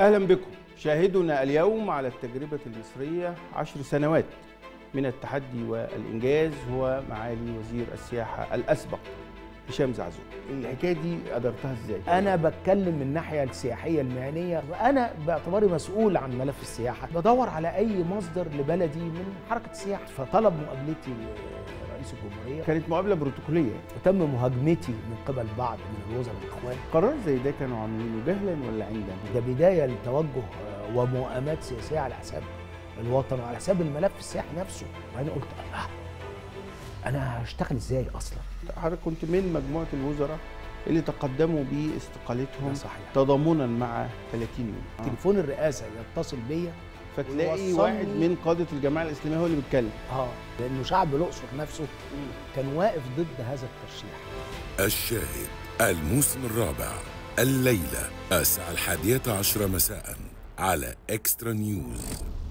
أهلا بكم. شاهدنا اليوم على التجربة المصرية 10 سنوات من التحدي والإنجاز هو معالي وزير السياحة الأسبق هشام زعزوع. الحكاية دي قدرتها إزاي؟ أنا بتكلم من الناحية السياحية المهنية، وأنا باعتباري مسؤول عن ملف السياحة بدور على أي مصدر لبلدي من حركة السياحة، فطلب مقابلتي رئيس الجمهورية كانت مقابلة بروتوكولية، وتم مهاجمتي من قبل بعض من الوزراء والإخوان. قرار زي ده كانوا عاملينه جهلا ولا عمدا؟ ده بداية لتوجه ومؤامات سياسية على حساب الوطن وعلى حساب الملف السياحي نفسه، وأنا قلت أنا هشتغل إزاي أصلا؟ حضرتك كنت من مجموعة الوزراء اللي تقدموا باستقالتهم تضامنا مع 30 يوم. تليفون الرئاسة يتصل بيا، فتلاقي واحد من قادة الجماعة الإسلامية هو اللي بيتكلم. لأنه شعب الأقصر نفسه كان واقف ضد هذا الترشيح. الشاهد الموسم الرابع الليلة الساعة 11:10 مساء على إكسترا نيوز.